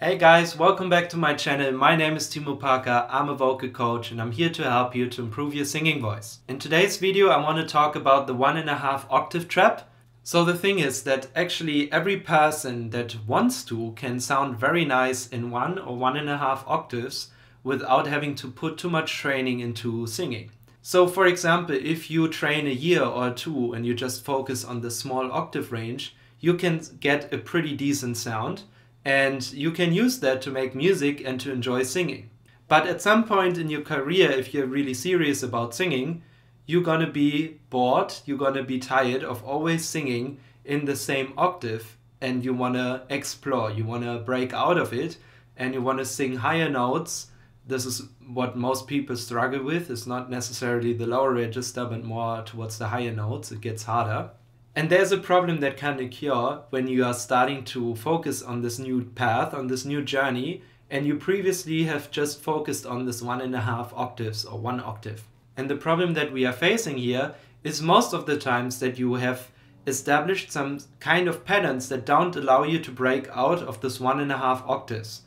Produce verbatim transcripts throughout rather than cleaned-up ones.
Hey guys, welcome back to my channel. My name is Timo Parker, I'm a vocal coach and I'm here to help you to improve your singing voice. In today's video I want to talk about the one and a half octave trap. So the thing is that actually every person that wants to can sound very nice in one or one and a half octaves without having to put too much training into singing. So for example, if you train a year or two and you just focus on the small octave range, you can get a pretty decent sound. And you can use that to make music and to enjoy singing. But at some point in your career, if you're really serious about singing, you're gonna be bored, you're gonna be tired of always singing in the same octave, and you wanna explore, you wanna break out of it, and you wanna sing higher notes. This is what most people struggle with. It's not necessarily the lower register, but more towards the higher notes. It gets harder. And there's a problem that can occur when you are starting to focus on this new path, on this new journey, and you previously have just focused on this one and a half octaves or one octave. And the problem that we are facing here is most of the times that you have established some kind of patterns that don't allow you to break out of this one and a half octaves.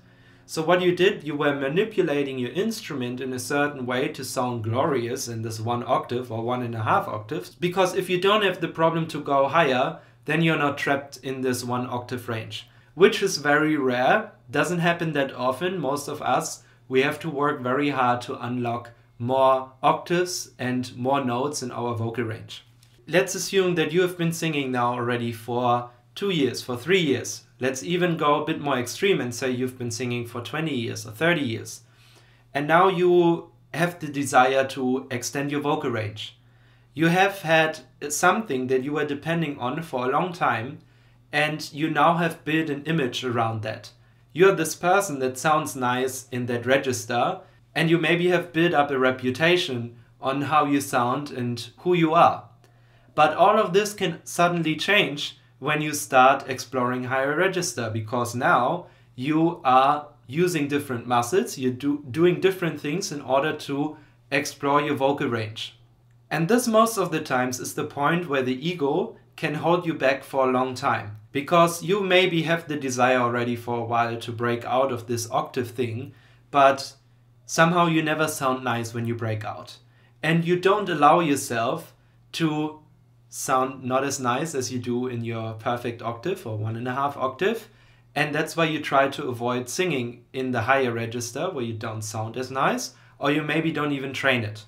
So what you did, you were manipulating your instrument in a certain way to sound glorious in this one octave or one and a half octaves, because if you don't have the problem to go higher, then you're not trapped in this one octave range, which is very rare, doesn't happen that often. Most of us, we have to work very hard to unlock more octaves and more notes in our vocal range. Let's assume that you have been singing now already for two years, for three years. Let's even go a bit more extreme and say you've been singing for twenty years or thirty years. And now you have the desire to extend your vocal range. You have had something that you were depending on for a long time, and you now have built an image around that. You're this person that sounds nice in that register, and you maybe have built up a reputation on how you sound and who you are. But all of this can suddenly change when you start exploring higher register, because now you are using different muscles, you're do, doing different things in order to explore your vocal range. And this most of the times is the point where the ego can hold you back for a long time, because you maybe have the desire already for a while to break out of this octave thing, but somehow you never sound nice when you break out. And you don't allow yourself to sound not as nice as you do in your perfect octave or one and a half octave, and that's why you try to avoid singing in the higher register where you don't sound as nice, or you maybe don't even train it.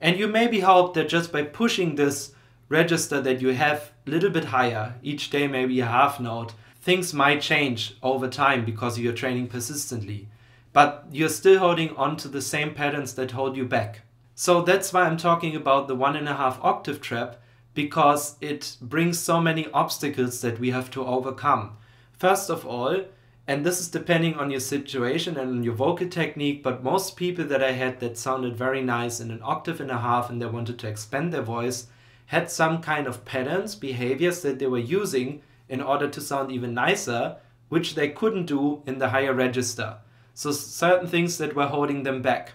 And you maybe hope that just by pushing this register that you have a little bit higher, each day maybe a half note, things might change over time because you're training persistently, but you're still holding on to the same patterns that hold you back. So that's why I'm talking about the one and a half octave trap, because it brings so many obstacles that we have to overcome. First of all, and this is depending on your situation and on your vocal technique, but most people that I had that sounded very nice in an octave and a half and they wanted to expand their voice had some kind of patterns, behaviors that they were using in order to sound even nicer, which they couldn't do in the higher register. So certain things that were holding them back,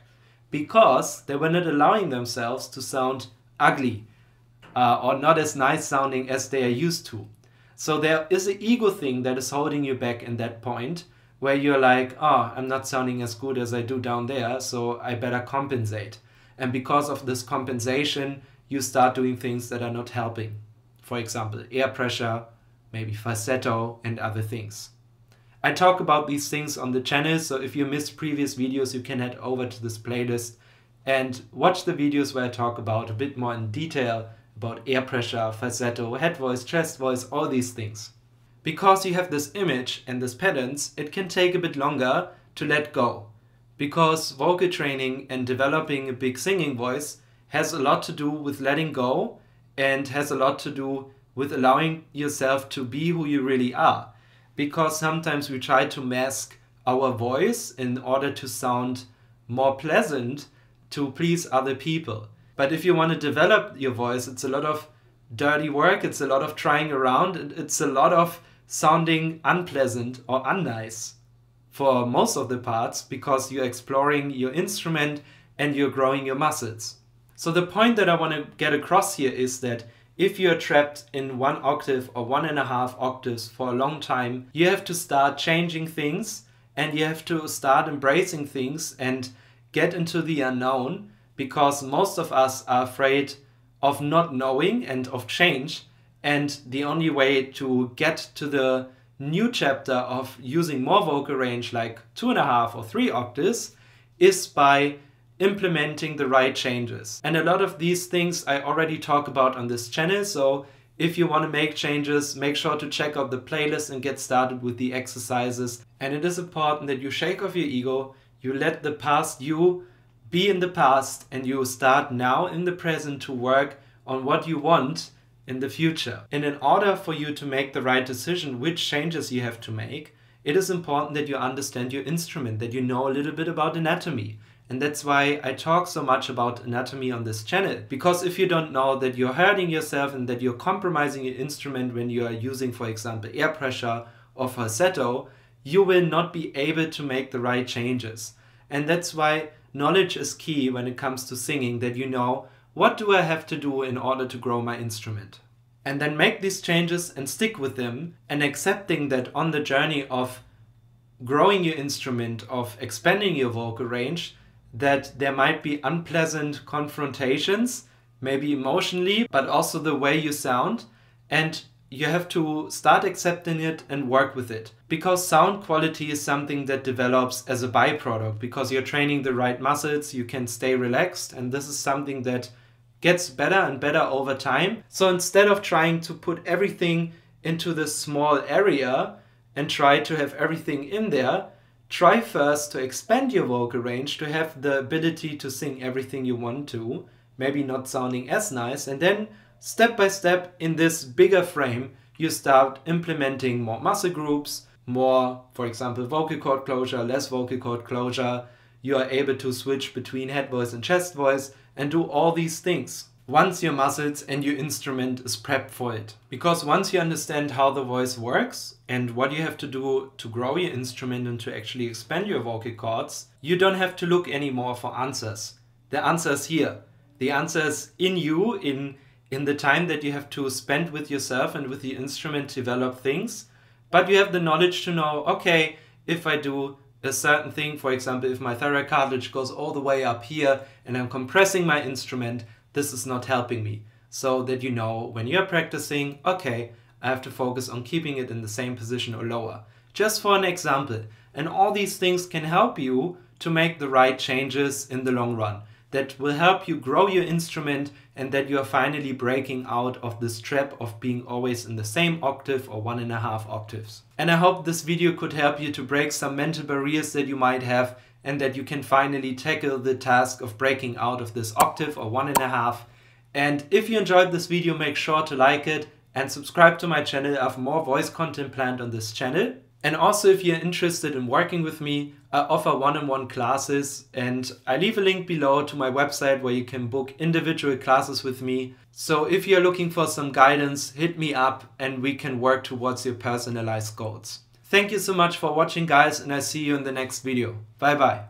because they were not allowing themselves to sound ugly. Uh, or not as nice sounding as they are used to. So there is an ego thing that is holding you back in that point where you're like, oh, I'm not sounding as good as I do down there, so I better compensate. And because of this compensation, you start doing things that are not helping. For example, air pressure, maybe falsetto and other things. I talk about these things on the channel, so if you missed previous videos, you can head over to this playlist and watch the videos where I talk about a bit more in detail about air pressure, falsetto, head voice, chest voice, all these things. Because you have this image and these patterns, it can take a bit longer to let go. Because vocal training and developing a big singing voice has a lot to do with letting go and has a lot to do with allowing yourself to be who you really are. Because sometimes we try to mask our voice in order to sound more pleasant to please other people. But if you want to develop your voice, it's a lot of dirty work, it's a lot of trying around, it's a lot of sounding unpleasant or unnice for most of the parts, because you're exploring your instrument and you're growing your muscles. So the point that I want to get across here is that if you're trapped in one octave or one and a half octaves for a long time, you have to start changing things and you have to start embracing things and get into the unknown, because most of us are afraid of not knowing and of change. And the only way to get to the new chapter of using more vocal range, like two and a half or three octaves, is by implementing the right changes. And a lot of these things I already talk about on this channel. So if you want to make changes, make sure to check out the playlist and get started with the exercises. And it is important that you shake off your ego, you let the past you be in the past, and you start now in the present to work on what you want in the future. And in order for you to make the right decision, which changes you have to make, it is important that you understand your instrument, that you know a little bit about anatomy. And that's why I talk so much about anatomy on this channel. Because if you don't know that you're hurting yourself and that you're compromising your instrument when you are using, for example, air pressure or falsetto, you will not be able to make the right changes. And that's why knowledge is key when it comes to singing, that you know, what do I have to do in order to grow my instrument? And then make these changes and stick with them, and accepting that on the journey of growing your instrument, of expanding your vocal range, that there might be unpleasant confrontations, maybe emotionally, but also the way you sound. And you have to start accepting it and work with it. Because sound quality is something that develops as a byproduct, because you're training the right muscles, you can stay relaxed, and this is something that gets better and better over time. So instead of trying to put everything into this small area and try to have everything in there, try first to expand your vocal range, to have the ability to sing everything you want to, maybe not sounding as nice, and then step by step in this bigger frame, you start implementing more muscle groups, more, for example, vocal cord closure, less vocal cord closure. You are able to switch between head voice and chest voice and do all these things once your muscles and your instrument is prepped for it. Because once you understand how the voice works and what you have to do to grow your instrument and to actually expand your vocal cords, you don't have to look anymore for answers. The answer is here. The answer is in you, in, in the time that you have to spend with yourself and with the instrument to develop things. But you have the knowledge to know, okay, if I do a certain thing, for example, if my thyroid cartilage goes all the way up here and I'm compressing my instrument, this is not helping me. So that you know when you're practicing, okay, I have to focus on keeping it in the same position or lower. Just for an example. And all these things can help you to make the right changes in the long run. That will help you grow your instrument, and that you are finally breaking out of this trap of being always in the same octave or one and a half octaves. And I hope this video could help you to break some mental barriers that you might have, and that you can finally tackle the task of breaking out of this octave or one and a half. And if you enjoyed this video, make sure to like it and subscribe to my channel. I have more voice content planned on this channel. And also, if you're interested in working with me, I offer one-on-one classes, and I leave a link below to my website where you can book individual classes with me. So if you're looking for some guidance, hit me up and we can work towards your personalized goals. Thank you so much for watching, guys, and I see you in the next video. Bye bye.